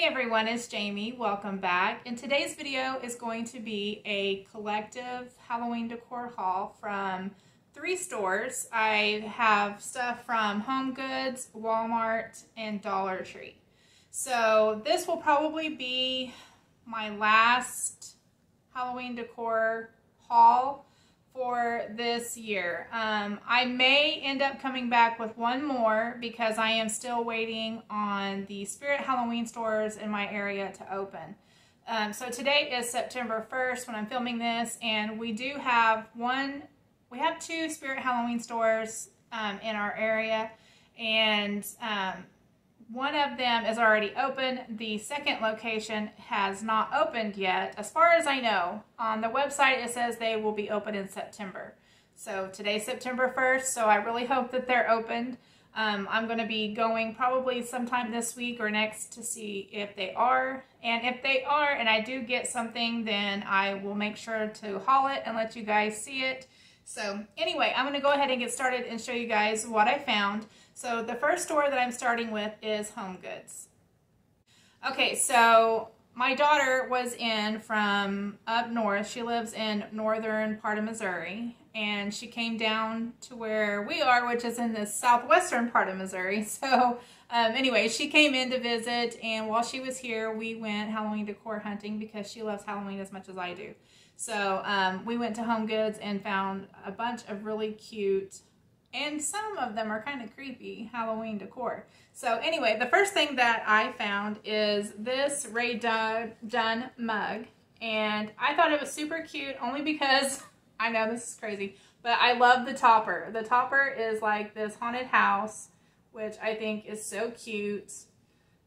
Hey everyone, it's Jamie. Welcome back. And today's video is going to be a collective Halloween decor haul from three stores. I have stuff from HomeGoods, Walmart, and Dollar Tree. So this will probably be my last Halloween decor haul for this year. I may end up coming back with one more because I am still waiting on the Spirit Halloween stores in my area to open. So today is September 1st when I'm filming this, and we do have two Spirit Halloween stores in our area, and one of them is already open. The second location has not opened yet. As far as I know, on the website it says they will be open in September. So today's September 1st, so I really hope that they're opened. I'm going to be going probably sometime this week or next to see if they are. And if they are and I do get something, then I will make sure to haul it and let you guys see it. So anyway, I'm going to go ahead and get started and show you guys what I found. So the first store that I'm starting with is HomeGoods. Okay, so my daughter was in from up north. She lives in northern part of Missouri, and she came down to where we are, which is in the southwestern part of Missouri. So anyway, she came in to visit, and while she was here, we went Halloween decor hunting because she loves Halloween as much as I do. So we went to HomeGoods and found a bunch of really cute, and some of them are kind of creepy, Halloween decor. So anyway, the first thing that I found is this Ray Dunn mug. And I thought it was super cute only because, I know this is crazy, but I love the topper. The topper is like this haunted house, which I think is so cute.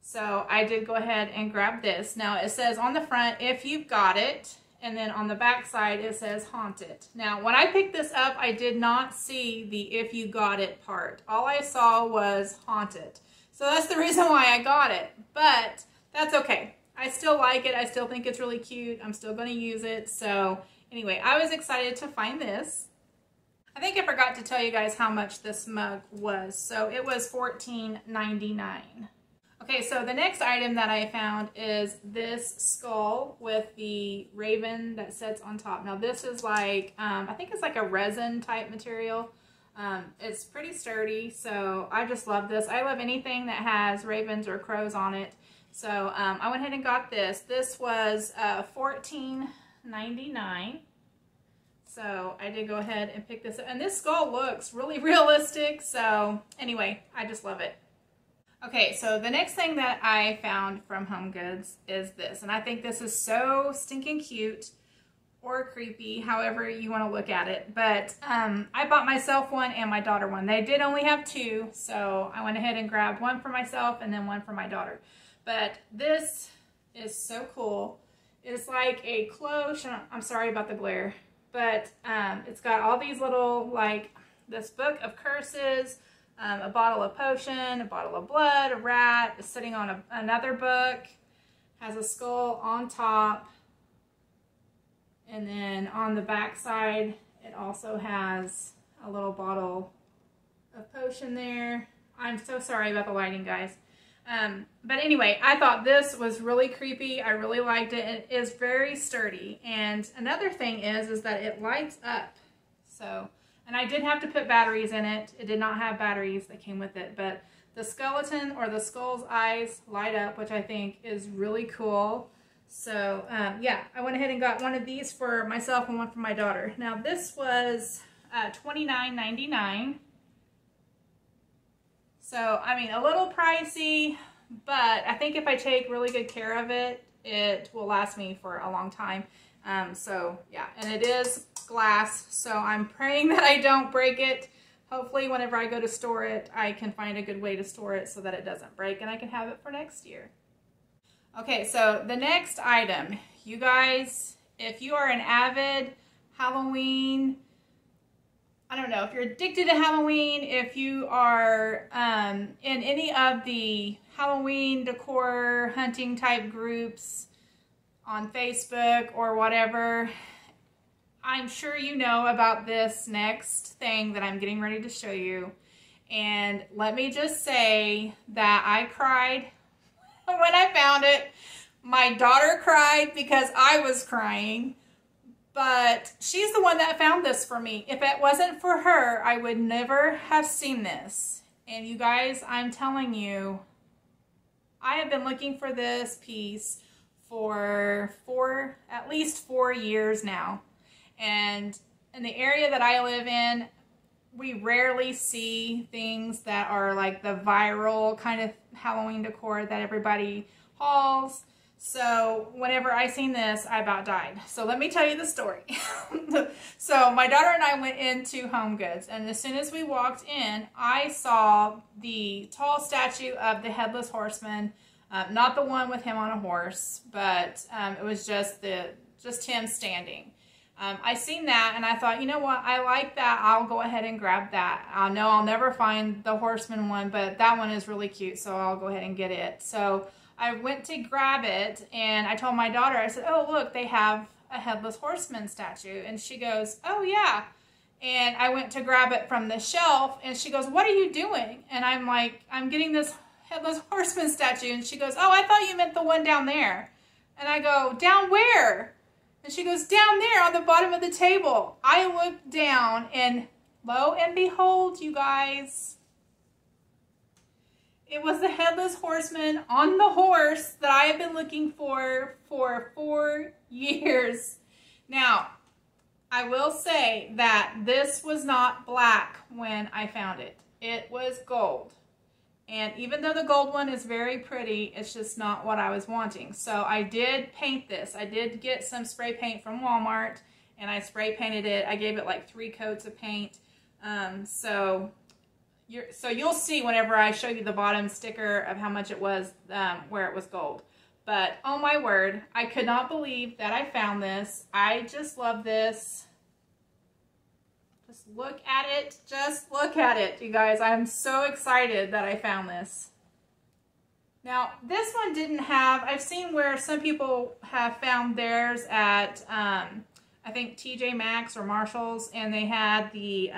So I did go ahead and grab this. Now it says on the front, if you've got it. And then on the back side, it says haunted. Now, when I picked this up, I did not see the if you got it part. All I saw was haunted. So that's the reason why I got it, but that's okay. I still like it. I still think it's really cute. I'm still going to use it. So anyway, I was excited to find this. I think I forgot to tell you guys how much this mug was. So it was $14.99. Okay, so the next item that I found is this skull with the raven that sits on top. Now this is like, I think it's like a resin type material. It's pretty sturdy, so I just love this. I love anything that has ravens or crows on it. So I went ahead and got this. This was $14.99. So I did go ahead and pick this up. And this skull looks really realistic, so anyway, I just love it. Okay, so the next thing that I found from HomeGoods is this, and I think this is so stinking cute or creepy, however you want to look at it, but I bought myself one and my daughter one. They did only have two, so I went ahead and grabbed one for myself and then one for my daughter, but this is so cool. It's like a cloche, I'm sorry about the glare, but it's got all these little, like this book of curses, a bottle of potion, a bottle of blood, a rat is sitting on another book, has a skull on top, and then on the back side it also has a little bottle of potion there. I'm so sorry about the lighting, guys. But anyway, I thought this was really creepy. I really liked it. It is very sturdy, and another thing is that it lights up. So. And I did have to put batteries in it. It did not have batteries that came with it, but the skeleton or the skull's eyes light up, which I think is really cool. So yeah, I went ahead and got one of these for myself and one for my daughter. Now this was $29.99. So I mean, a little pricey, but I think if I take really good care of it, it will last me for a long time. So yeah, and it is glass, so I'm praying that I don't break it. Hopefully whenever I go to store it, I can find a good way to store it so that it doesn't break and I can have it for next year. Okay, so the next item, you guys, if you are an avid Halloween, I don't know, if you're addicted to Halloween, if you are in any of the Halloween decor hunting type groups on Facebook or whatever, I'm sure you know about this next thing that I'm getting ready to show you. And let me just say that I cried when I found found it. My daughter cried because I was crying, but she's the one that found this for me. If it wasn't for her, I would never have seen this. And you guys, I'm telling you, I have been looking for this piece for at least four years now. And in the area that I live in, we rarely see things that are like the viral kind of Halloween decor that everybody hauls. So whenever I seen this, I about died. So let me tell you the story. So my daughter and I went into HomeGoods, and as soon as we walked in, I saw the tall statue of the Headless Horseman. Not the one with him on a horse, but it was just him standing. I seen that and I thought, you know what, I like that. I'll go ahead and grab that. I know I'll never find the horseman one, but that one is really cute, so I'll go ahead and get it. So I went to grab it, and I told my daughter, I said, oh, look, they have a Headless Horseman statue. And she goes, oh, yeah. And I went to grab it from the shelf, and she goes, what are you doing? And I'm like, I'm getting this Headless Horseman statue. And she goes, oh, I thought you meant the one down there. And I go, down where? And she goes, down there on the bottom of the table. I looked down, and lo and behold, you guys, it was the Headless Horseman on the horse that I have been looking for 4 years. Now, I will say that this was not black when I found it. It was gold. And even though the gold one is very pretty, it's just not what I was wanting. So I did paint this. I did get some spray paint from Walmart, and I spray painted it. I gave it like 3 coats of paint. So you'll see whenever I show you the bottom sticker of how much it was, where it was gold. But oh my word, I could not believe that I found this. I just love this. Just look at it. Just look at it, you guys. I'm so excited that I found this. Now, this one didn't have, I've seen where some people have found theirs at, I think TJ Maxx or Marshall's, and they had the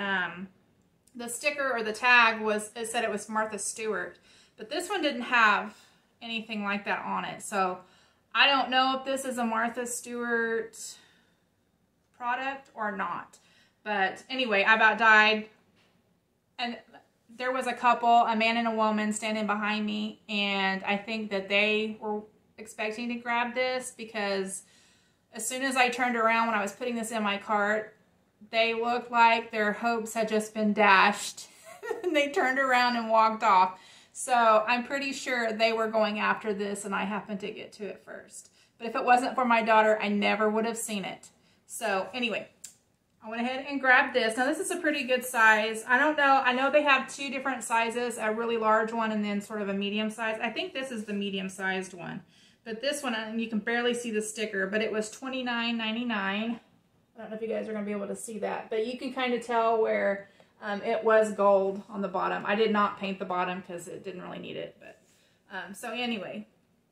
sticker or the tag was, it said it was Martha Stewart, but this one didn't have anything like that on it. So I don't know if this is a Martha Stewart product or not, but anyway, I about died. And there was a couple, a man and a woman standing behind me, and I think that they were expecting to grab this, because as soon as I turned around when I was putting this in my cart, they looked like their hopes had just been dashed, and they turned around and walked off. So I'm pretty sure they were going after this, and I happened to get to it first. But if it wasn't for my daughter, I never would have seen it. So anyway, I went ahead and grabbed this. Now, this is a pretty good size. I don't know. I know they have 2 different sizes, a really large one and then sort of a medium size. I think this is the medium-sized one. But this one, you can barely see the sticker, but it was $29.99. I don't know if you guys are going to be able to see that, but you can kind of tell where it was gold on the bottom. I did not paint the bottom because it didn't really need it. But so anyway,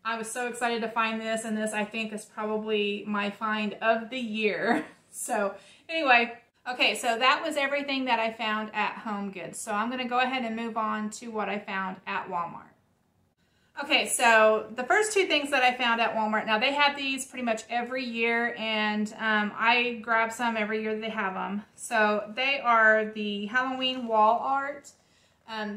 I was so excited to find this, and this I think is probably my find of the year. So anyway, okay, so that was everything that I found at HomeGoods. So I'm going to go ahead and move on to what I found at Walmart. Okay, so the first 2 things that I found at Walmart, now they have these pretty much every year, and I grab some every year that they have them. So they are the Halloween wall art.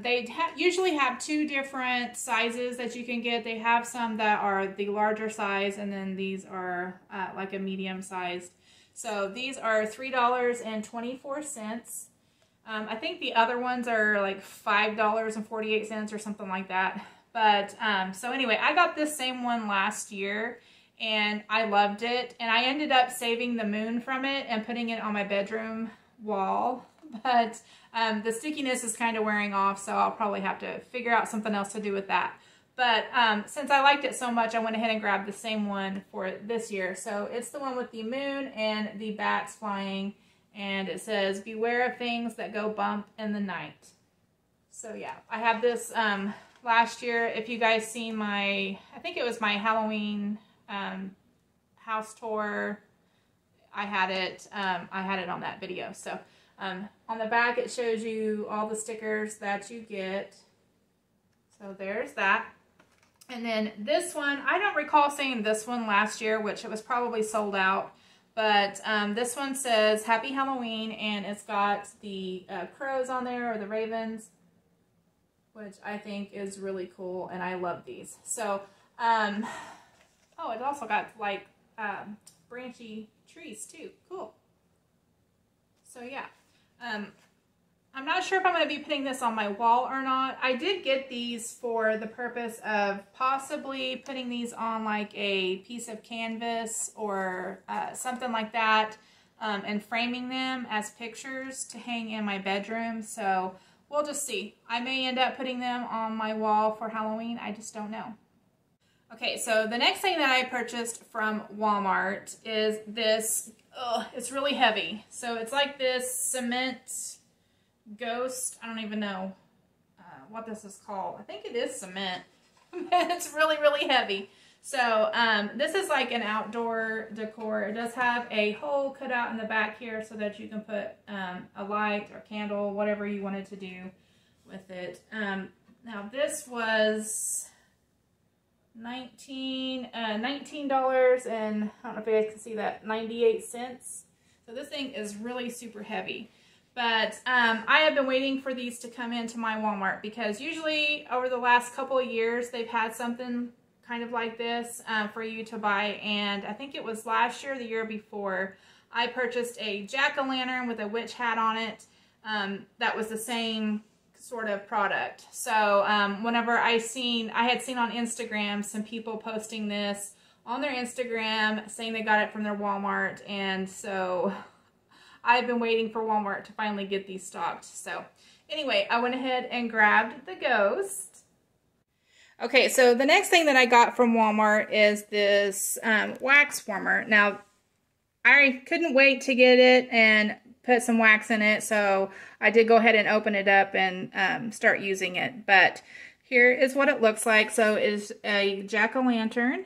They usually have 2 different sizes that you can get. They have some that are the larger size, and then these are like a medium sized. So these are $3.24. I think the other ones are like $5.48 or something like that. But, so anyway, I got this same one last year, and I loved it. And I ended up saving the moon from it and putting it on my bedroom wall. But the stickiness is kind of wearing off, so I'll probably have to figure out something else to do with that. But since I liked it so much, I went ahead and grabbed the same one for this year. So it's the one with the moon and the bats flying. And it says, beware of things that go bump in the night. So yeah, I have this... last year, if you guys seen my, I think it was my Halloween house tour, I had it on that video. So on the back, it shows you all the stickers that you get. So there's that. And then this one, I don't recall seeing this one last year, which it was probably sold out. But this one says Happy Halloween, and it's got the crows on there, or the ravens, which I think is really cool, and I love these. So, oh, it also got like branchy trees too. Cool. So yeah, I'm not sure if I'm going to be putting this on my wall or not. I did get these for the purpose of possibly putting these on like a piece of canvas or something like that, and framing them as pictures to hang in my bedroom. So we'll just see. I may end up putting them on my wall for Halloween. I just don't know. Okay, so the next thing that I purchased from Walmart is this. Ugh, it's really heavy. So it's like this cement ghost. I don't even know what this is called. I think it is cement. It's really, really heavy. So this is like an outdoor decor. It does have a hole cut out in the back here so that you can put a light or candle, whatever you wanted to do with it. Now this was $19 and I don't know if you guys can see that, 98 cents. So this thing is really super heavy. But I have been waiting for these to come into my Walmart, because usually over the last couple of years they've had something kind of like this for you to buy. And I think it was last year, the year before, I purchased a jack-o'-lantern with a witch hat on it that was the same sort of product. So whenever I had seen on Instagram some people posting this on their Instagram saying they got it from their Walmart, and so I've been waiting for Walmart to finally get these stocked. So anyway, I went ahead and grabbed the ghost. Okay, so the next thing that I got from Walmart is this wax warmer. Now, I couldn't wait to get it and put some wax in it, so I did go ahead and open it up and start using it. But here is what it looks like. So it is a jack-o'-lantern,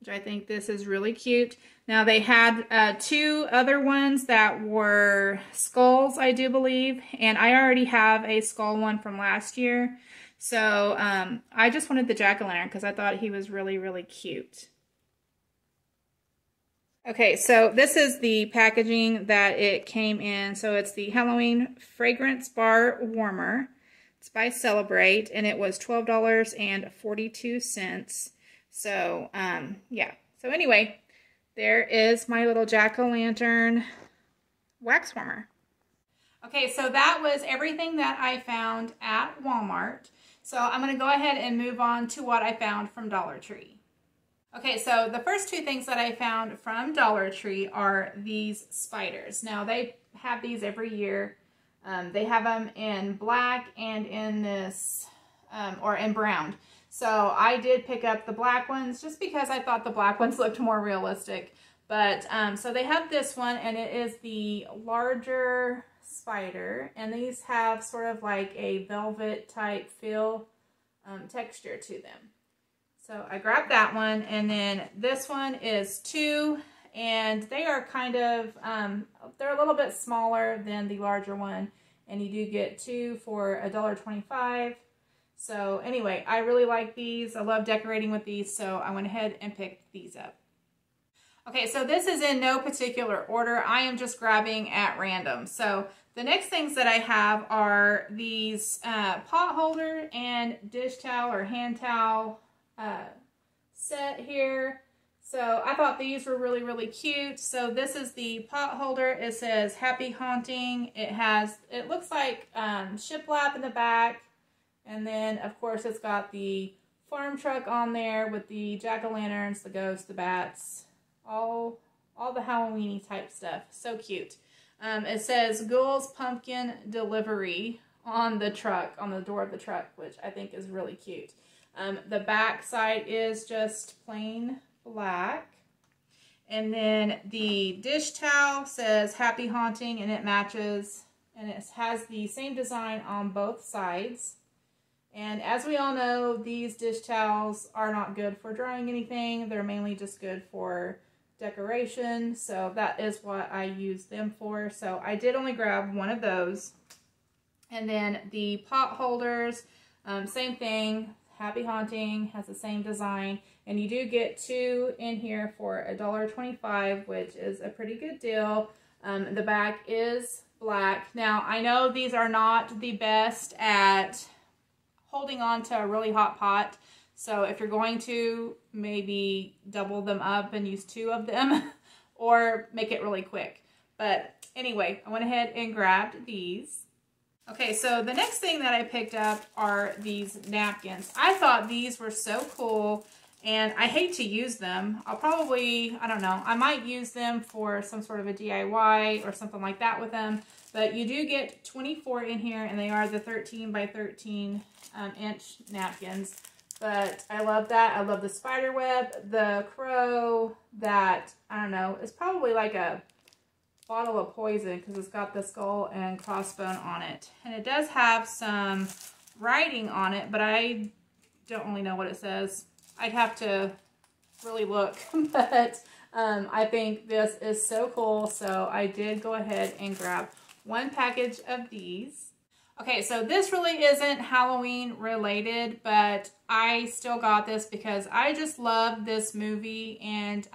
which I think this is really cute. Now they had two other ones that were skulls, I do believe, and I already have a skull one from last year. So I just wanted the jack-o'-lantern because I thought he was really, really cute. Okay, so this is the packaging that it came in. So it's the Halloween Fragrance Bar Warmer. It's by Celebrate, and it was $12.42. So, yeah. So anyway, there is my little jack-o'-lantern wax warmer. Okay, so that was everything that I found at Walmart. So I'm going to go ahead and move on to what I found from Dollar Tree. Okay, so the first two things that I found from Dollar Tree are these spiders. Now, they have these every year. They have them in black and in this, or in brown. So I did pick up the black ones just because I thought the black ones looked more realistic. But so they have this one, and it is the larger spider. And these have sort of like a velvet type feel, texture to them. So I grabbed that one, and then this one is two. And they are kind of, they're a little bit smaller than the larger one. And you do get two for $1.25. So anyway, I really like these. I love decorating with these, so I went ahead and picked these up. Okay, so this is in no particular order. I am just grabbing at random. So the next things that I have are these pot holder and dish towel or hand towel set here. So I thought these were really, really cute. So this is the pot holder. It says Happy Haunting. It has, it looks like shiplap in the back. And then, of course, it's got the farm truck on there with the jack-o'-lanterns, the ghosts, the bats, all the Halloweeny type stuff. So cute. It says Ghouls Pumpkin Delivery on the truck, on the door of the truck, which I think is really cute. The back side is just plain black. And then the dish towel says Happy Haunting, and it matches, and it has the same design on both sides. And as we all know, these dish towels are not good for drying anything. They're mainly just good for decoration. So that is what I use them for. So I did only grab one of those. And then the pot holders, same thing, Happy Haunting, has the same design, and you do get two in here for $1.25, which is a pretty good deal. The back is black. Now, I know these are not the best at holding on to a really hot pot, so if you're going to, maybe double them up and use two of them or make it really quick. But anyway, I went ahead and grabbed these. Okay, so the next thing that I picked up are these napkins. I thought these were so cool, and I hate to use them. I'll probably, I don't know, I might use them for some sort of a DIY or something like that with them. But you do get 24 in here, and they are the 13 by 13 inch napkins. But I love that. I love the spider web, the crow, that, I don't know, it's probably like a bottle of poison because it's got the skull and crossbone on it, and it does have some writing on it, but I don't really know what it says. I'd have to really look. But I think this is so cool, so I did go ahead and grab one package of these. Okay, so this really isn't Halloween related, but I still got this because I just love this movie and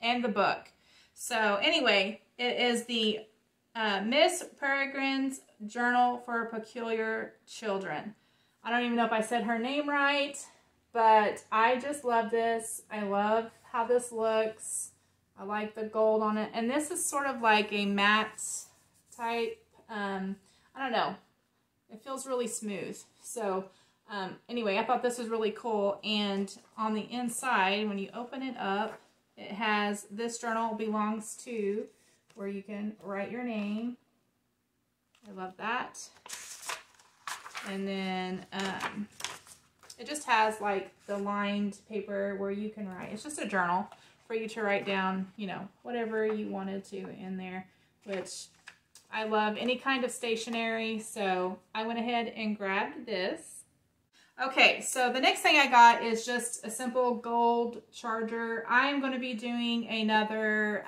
the book. So anyway, it is the Miss Peregrine's Journal for Peculiar Children. I don't even know if I said her name right, but I just love this. I love how this looks. I like the gold on it. And this is sort of like a matte type, I don't know. It feels really smooth. So anyway, I thought this was really cool. And on the inside, when you open it up, it has "This journal belongs to," where you can write your name. I love that. And then it just has like the lined paper where you can write. It's just a journal for you to write down, you know, whatever you wanted to in there, which I love any kind of stationery. So I went ahead and grabbed this. Okay, so the next thing I got is just a simple gold charger. I'm going to be doing another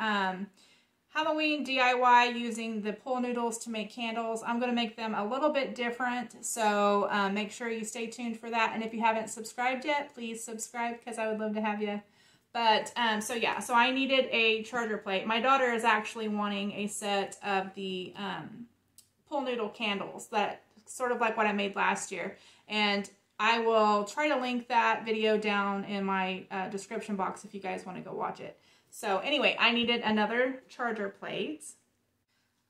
Halloween DIY using the pool noodles to make candles. I'm going to make them a little bit different, so make sure you stay tuned for that. And if you haven't subscribed yet, please subscribe because I would love to have you. But so yeah, so I needed a charger plate. My daughter is actually wanting a set of the pool noodle candles, that sort of like what I made last year. And I will try to link that video down in my description box if you guys want to go watch it. So anyway, I needed another charger plate.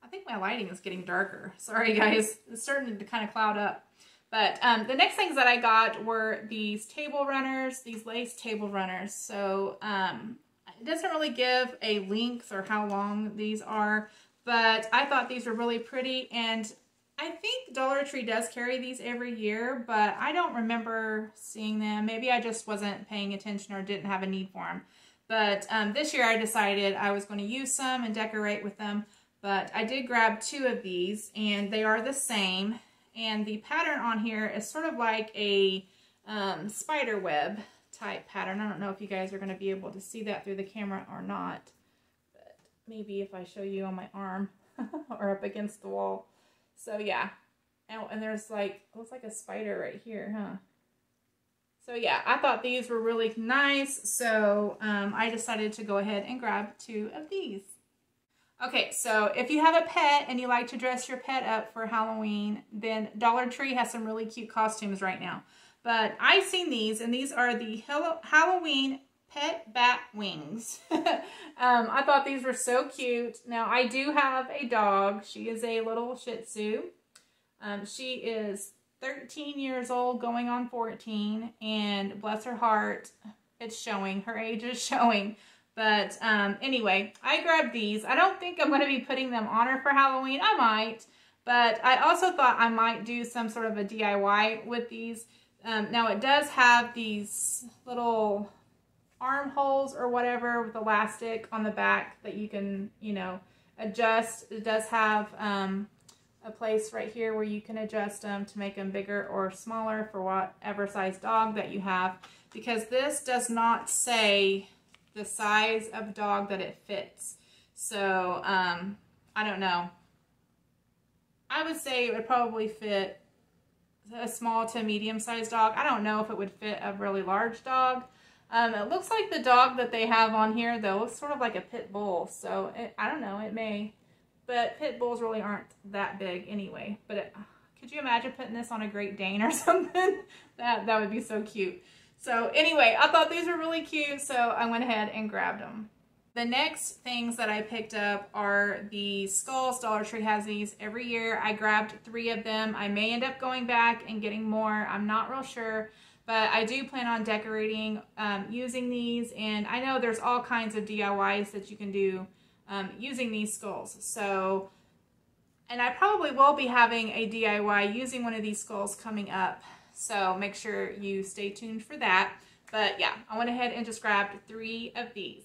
I think my lighting is getting darker. Sorry guys, it's starting to kind of cloud up. But the next things that I got were these table runners, these lace table runners. So it doesn't really give a length or how long these are, but I thought these were really pretty, and I think Dollar Tree does carry these every year, but I don't remember seeing them. Maybe I just wasn't paying attention or didn't have a need for them. But this year I decided I was going to use some and decorate with them. But I did grab two of these, and they are the same. And the pattern on here is sort of like a spider web type pattern. I don't know if you guys are going to be able to see that through the camera or not. But maybe if I show you on my arm or up against the wall. So yeah, and there's like, looks like a spider right here, huh? So yeah, I thought these were really nice, so I decided to go ahead and grab two of these. Okay, so if you have a pet and you like to dress your pet up for Halloween, then Dollar Tree has some really cute costumes right now. But I've seen these, and these are the Halloween Pet Bat Wings. I thought these were so cute. Now, I do have a dog. She is a little Shih Tzu. She is 13 years old, going on 14, and bless her heart, it's showing. Her age is showing. But anyway, I grabbed these. I don't think I'm going to be putting them on her for Halloween. I might, but I also thought I might do some sort of a DIY with these. Now, it does have these little armholes or whatever with elastic on the back that you can, you know, adjust. It does have a place right here where you can adjust them to make them bigger or smaller for whatever size dog that you have, because this does not say the size of dog that it fits. So I don't know. I would say it would probably fit a small to medium-sized dog. I don't know if it would fit a really large dog. It looks like the dog that they have on here, though, looks sort of like a pit bull. So, I don't know, it may. But pit bulls really aren't that big anyway. But could you imagine putting this on a Great Dane or something? That would be so cute. So, anyway, I thought these were really cute, so I went ahead and grabbed them. The next things that I picked up are the skulls. Dollar Tree has these every year. I grabbed 3 of them. I may end up going back and getting more. I'm not real sure, but I do plan on decorating using these. And I know there's all kinds of DIYs that you can do using these skulls. So, and I probably will be having a DIY using one of these skulls coming up. So make sure you stay tuned for that. But yeah, I went ahead and just grabbed 3 of these.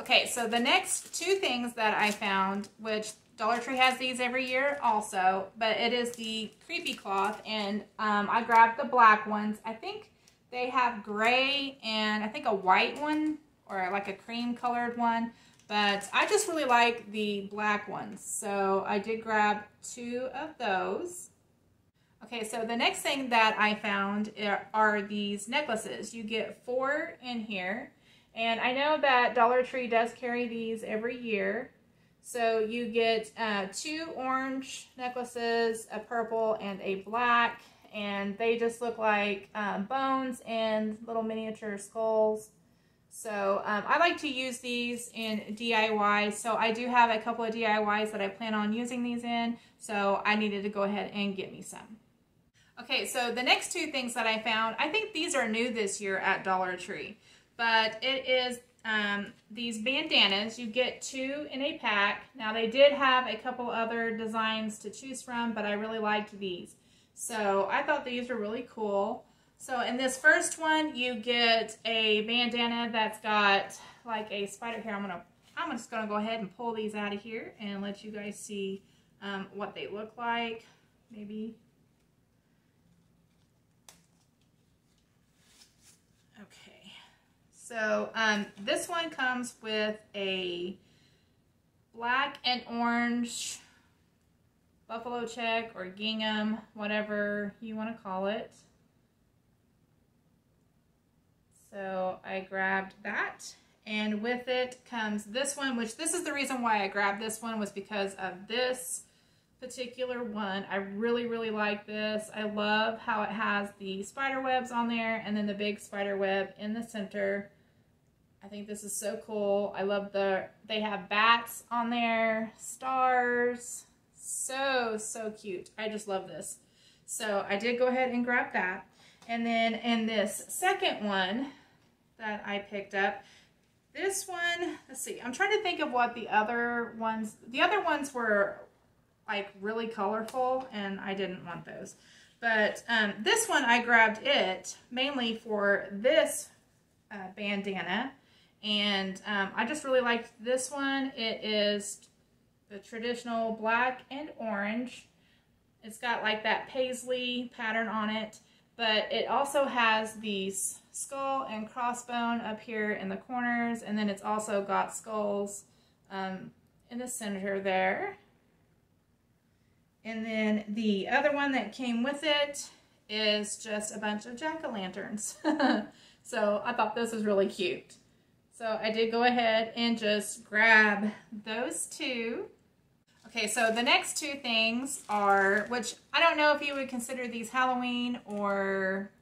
Okay, so the next 2 things that I found, which Dollar Tree has these every year also, but it is the creepy cloth, and I grabbed the black ones. I think they have gray and I think a white one or like a cream colored one, but I just really like the black ones, so I did grab 2 of those. Okay, so the next thing that I found are these necklaces. You get 4 in here. And I know that Dollar Tree does carry these every year. So you get 2 orange necklaces, a purple and a black. And they just look like bones and little miniature skulls. So I like to use these in DIY. So I do have a couple of DIYs that I plan on using these in. So I needed to go ahead and get me some. Okay, so the next 2 things that I found, I think these are new this year at Dollar Tree. But it is these bandanas. You get 2 in a pack. Now they did have a couple other designs to choose from, but I really liked these. So I thought these were really cool. So in this first one, you get a bandana that's got like a spider hair. I'm just gonna go ahead and pull these out of here and let you guys see what they look like. Maybe. So this one comes with a black and orange buffalo check or gingham, whatever you want to call it. So I grabbed that, and with it comes this one, which this is the reason why I grabbed this one, was because of this particular one. I really, really like this. I love how it has the spider webs on there and then the big spider web in the center. I think this is so cool. I love they have bats on there, stars, so cute. I just love this. So I did go ahead and grab that. And then in this second one that I picked up, this one, let's see, I'm trying to think of what the other ones were like really colorful, and I didn't want those. But this one, I grabbed it mainly for this bandana, and I just really liked this one. It is the traditional black and orange. It's got like that paisley pattern on it, but it also has these skull and crossbone up here in the corners, and then it's also got skulls in the center there. And then the other one that came with it is just a bunch of jack-o'-lanterns. So I thought this was really cute. So I did go ahead and just grab those 2. Okay, so the next 2 things are, which I don't know if you would consider these Halloween or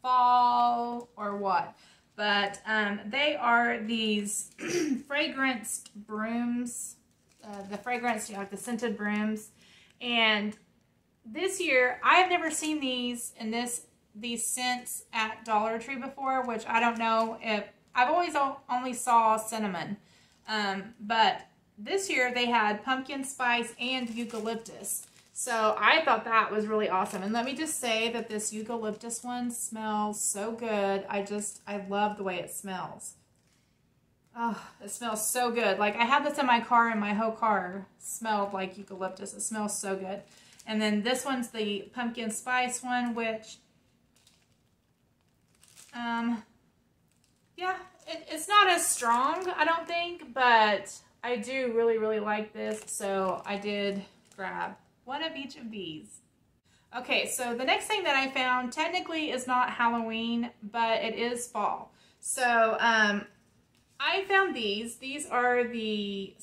fall or what, but they are these fragranced brooms, you know, like the scented brooms. And this year, I've never seen these in these scents at Dollar Tree before, which I don't know if, I've always only saw cinnamon. But this year they had pumpkin spice and eucalyptus. So I thought that was really awesome. And let me just say that this eucalyptus one smells so good. I love the way it smells. Oh, it smells so good. Like, I had this in my car, and my whole car smelled like eucalyptus. It smells so good. And then this one's the pumpkin spice one, which, yeah, it's not as strong, I don't think, but I do really, really like this. So I did grab 1 of each of these. Okay, so the next thing that I found technically is not Halloween, but it is fall. So I found these. These are the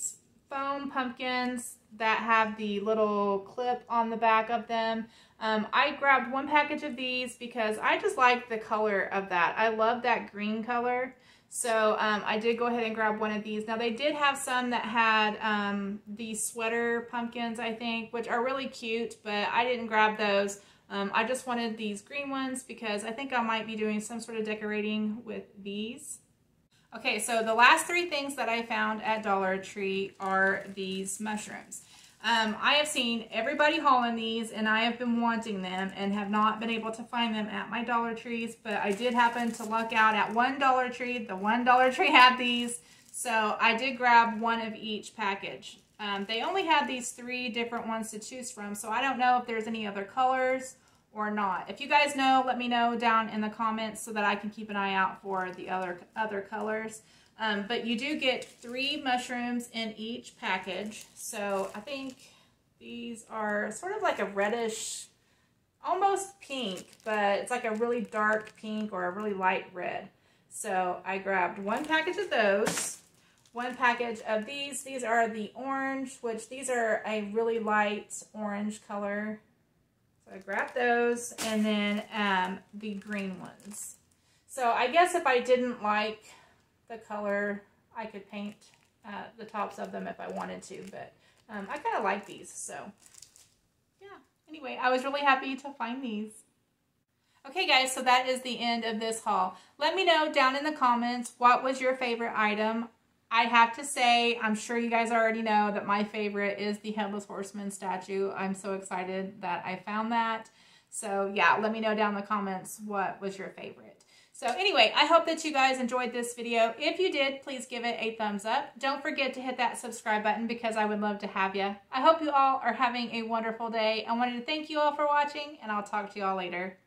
foam pumpkins that have the little clip on the back of them. I grabbed one package of these because I just like the color of that. I love that green color. So I did go ahead and grab one of these. Now they did have some that had the sweater pumpkins, I think, which are really cute, but I didn't grab those. I just wanted these green ones because I think I might be doing some sort of decorating with these. Okay, so the last three things that I found at Dollar Tree are these mushrooms. I have seen everybody hauling these, and I have been wanting them and have not been able to find them at my Dollar Trees, but I did happen to luck out at one Dollar Tree. The one Dollar Tree had these, so I did grab one of each package. They only had these three different ones to choose from, so I don't know if there's any other colors or not. If you guys know, let me know down in the comments so that I can keep an eye out for the other colors. But you do get three mushrooms in each package. So I think these are sort of like a reddish, almost pink, but it's like a really dark pink or a really light red. So I grabbed one package of those, one package of these. These are the orange, which these are a really light orange color. So I grabbed those, and then the green ones. So I guess if I didn't like the color, I could paint the tops of them if I wanted to, but I kind of like these, so yeah. Anyway, I was really happy to find these. Okay guys, so that is the end of this haul. Let me know down in the comments, what was your favorite item? I have to say, I'm sure you guys already know that my favorite is the Headless Horseman statue. I'm so excited that I found that. So yeah, let me know down in the comments, what was your favorite? So anyway, I hope that you guys enjoyed this video. If you did, please give it a thumbs up. Don't forget to hit that subscribe button because I would love to have you. I hope you all are having a wonderful day. I wanted to thank you all for watching, and I'll talk to you all later.